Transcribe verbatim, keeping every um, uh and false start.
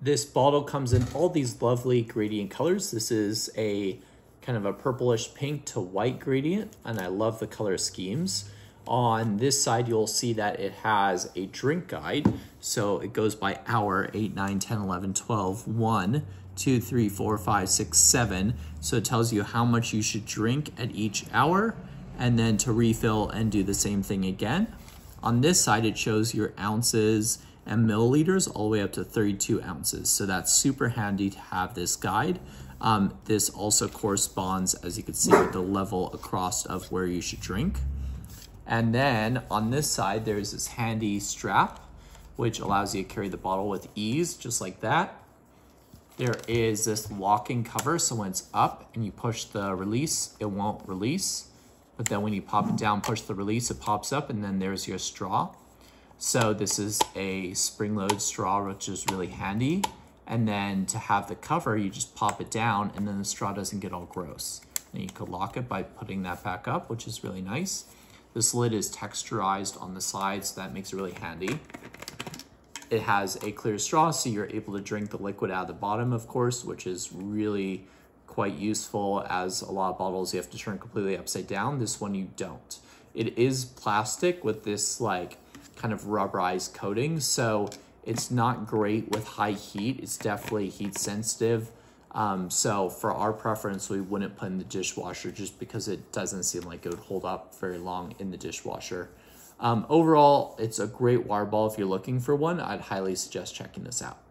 This bottle comes in all these lovely gradient colors. This is a kind of a purplish pink to white gradient, and I love the color schemes. On this side, you'll see that it has a drink guide. So it goes by hour, eight, nine, ten, eleven, twelve, one, two, three, four, five, six, seven. So it tells you how much you should drink at each hour, and then to refill and do the same thing again. On this side, it shows your ounces and milliliters all the way up to thirty-two ounces. So that's super handy to have this guide. Um, this also corresponds, as you can see, with the level across of where you should drink. And then on this side, there's this handy strap, which allows you to carry the bottle with ease, just like that. There is this locking cover, so when it's up and you push the release, it won't release. But then when you pop it down, push the release, it pops up, and then there's your straw. So this is a spring-loaded straw, which is really handy. And then to have the cover, you just pop it down, and then the straw doesn't get all gross. And you could lock it by putting that back up, which is really nice. This lid is texturized on the side, so that makes it really handy. It has a clear straw, so you're able to drink the liquid out of the bottom, of course, which is really quite useful, as a lot of bottles you have to turn completely upside down. This one you don't. It is plastic with this like kind of rubberized coating, so it's not great with high heat. It's definitely heat sensitive. Um, so for our preference, we wouldn't put in the dishwasher just because it doesn't seem like it would hold up very long in the dishwasher. Um, overall, it's a great water bottle. If you're looking for one, I'd highly suggest checking this out.